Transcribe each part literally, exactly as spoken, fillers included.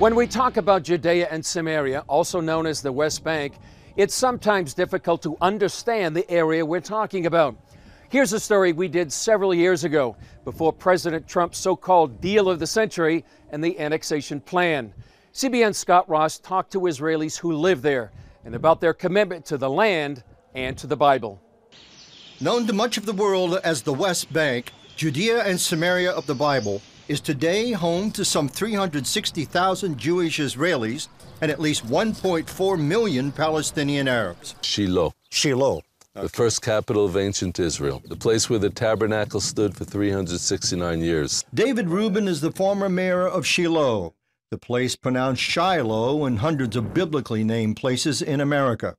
When we talk about Judea and Samaria, also known as the West Bank, it's sometimes difficult to understand the area we're talking about. Here's a story we did several years ago, before President Trump's so-called deal of the century and the annexation plan. C B N's Scott Ross talked to Israelis who live there and about their commitment to the land and to the Bible. Known to much of the world as the West Bank, Judea and Samaria of the Bible is today home to some three hundred sixty thousand Jewish Israelis and at least one point four million Palestinian Arabs. Shiloh. Shiloh. Okay. The first capital of ancient Israel, the place where the tabernacle stood for three hundred sixty-nine years. David Rubin is the former mayor of Shiloh, the place pronounced Shiloh and hundreds of biblically named places in America.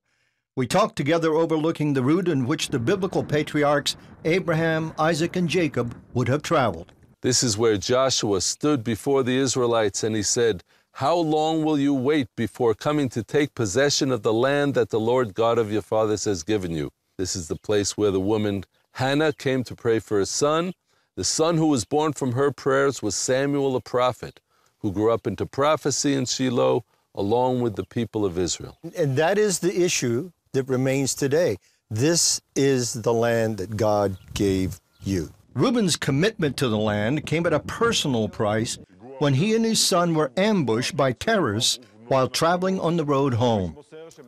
We talked together overlooking the route in which the biblical patriarchs Abraham, Isaac, and Jacob would have traveled. This is where Joshua stood before the Israelites and he said, "How long will you wait before coming to take possession of the land that the Lord God of your fathers has given you?" This is the place where the woman Hannah came to pray for her son. The son who was born from her prayers was Samuel, a prophet, who grew up into prophecy in Shiloh along with the people of Israel. And that is the issue that remains today. This is the land that God gave you. Reuben's commitment to the land came at a personal price when he and his son were ambushed by terrorists while traveling on the road home.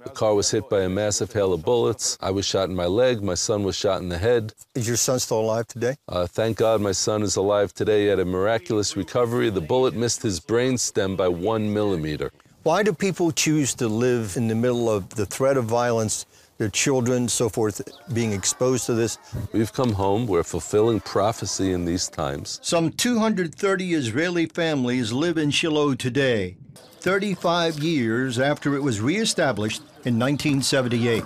The car was hit by a massive hail of bullets. I was shot in my leg. My son was shot in the head. Is your son still alive today? Uh, thank God my son is alive today. He had a miraculous recovery. The bullet missed his brain stem by one millimeter. Why do people choose to live in the middle of the threat of violence, their children, so forth, being exposed to this? We've come home. We're fulfilling prophecy in these times. Some two hundred thirty Israeli families live in Shiloh today, thirty-five years after it was reestablished in nineteen seventy-eight.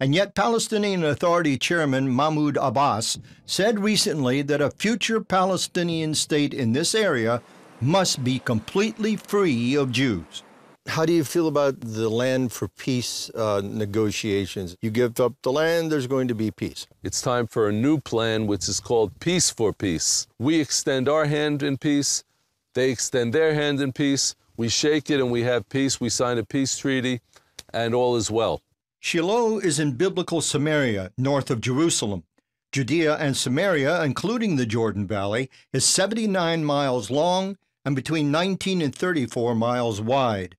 And yet Palestinian Authority Chairman Mahmoud Abbas said recently that a future Palestinian state in this area must be completely free of Jews. How do you feel about the land for peace uh, negotiations? You give up the land, there's going to be peace. It's time for a new plan, which is called Peace for Peace. We extend our hand in peace. They extend their hand in peace. We shake it and we have peace. We sign a peace treaty and all is well. Shiloh is in biblical Samaria, north of Jerusalem. Judea and Samaria, including the Jordan Valley, is seventy-nine miles long and between nineteen and thirty-four miles wide.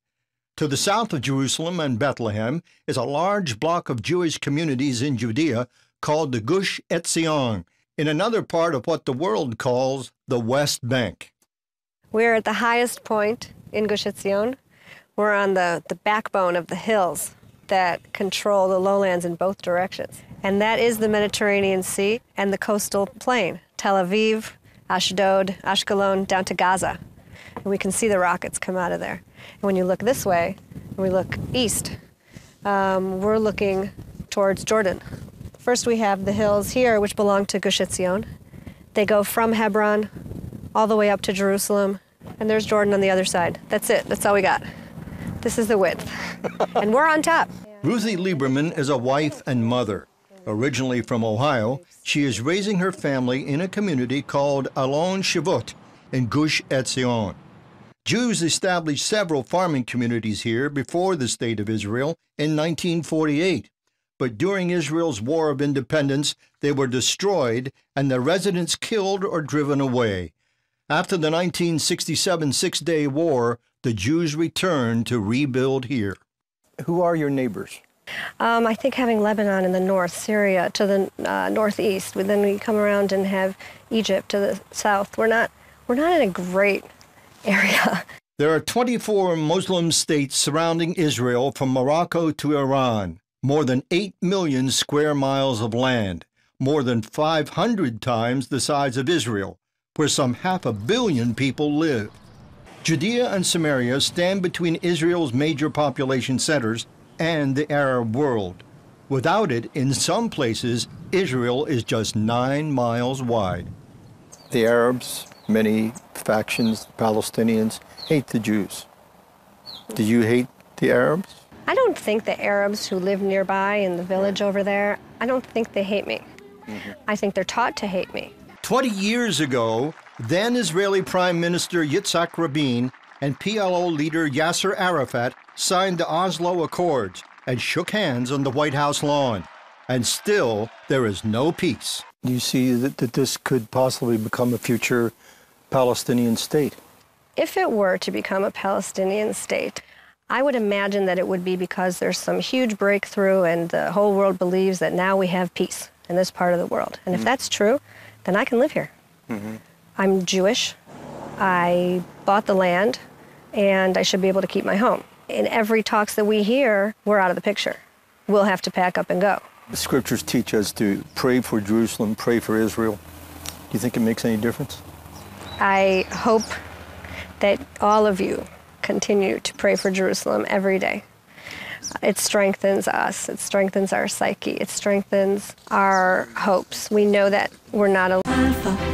To the south of Jerusalem and Bethlehem is a large block of Jewish communities in Judea called the Gush Etzion, in another part of what the world calls the West Bank. We're at the highest point in Gush Etzion. We're on the, the backbone of the hills that control the lowlands in both directions. And that is the Mediterranean Sea and the coastal plain, Tel Aviv, Ashdod, Ashkelon, down to Gaza. And we can see the rockets come out of there. And when you look this way, we look east, um, we're looking towards Jordan. First we have the hills here, which belong to Gush Etzion. They go from Hebron all the way up to Jerusalem, and there's Jordan on the other side. That's it, that's all we got. This is the width, and we're on top. Ruthie Lieberman is a wife and mother. Originally from Ohio, she is raising her family in a community called Alon Shavut in Gush Etzion. Jews established several farming communities here before the State of Israel in nineteen forty-eight, but during Israel's War of Independence, they were destroyed and their residents killed or driven away. After the nineteen sixty-seven Six-Day War, the Jews returned to rebuild here. Who are your neighbors? Um, I think having Lebanon in the north, Syria to the uh, northeast, then we come around and have Egypt to the south. We're not, we're not in a great area. There are twenty-four Muslim states surrounding Israel from Morocco to Iran, more than eight million square miles of land, more than five hundred times the size of Israel, where some half a billion people live. Judea and Samaria stand between Israel's major population centers and the Arab world. Without it, in some places, Israel is just nine miles wide. The Arabs, many factions, Palestinians, hate the Jews. Do you hate the Arabs? I don't think the Arabs who live nearby in the village over there, I don't think they hate me. Mm-hmm. I think they're taught to hate me. twenty years ago, then Israeli Prime Minister Yitzhak Rabin and P L O leader Yasser Arafat signed the Oslo Accords and shook hands on the White House lawn. And still, there is no peace. You see that, that this could possibly become a future Palestinian state? If it were to become a Palestinian state, I would imagine that it would be because there's some huge breakthrough and the whole world believes that now we have peace in this part of the world. And mm-hmm. if that's true, then I can live here. Mm-hmm. I'm Jewish. I bought the land, and I should be able to keep my home. In every talks that we hear, we're out of the picture. We'll have to pack up and go. The scriptures teach us to pray for Jerusalem, pray for Israel. Do you think it makes any difference? I hope that all of you continue to pray for Jerusalem every day. It strengthens us. It strengthens our psyche. It strengthens our hopes. We know that we're not alone.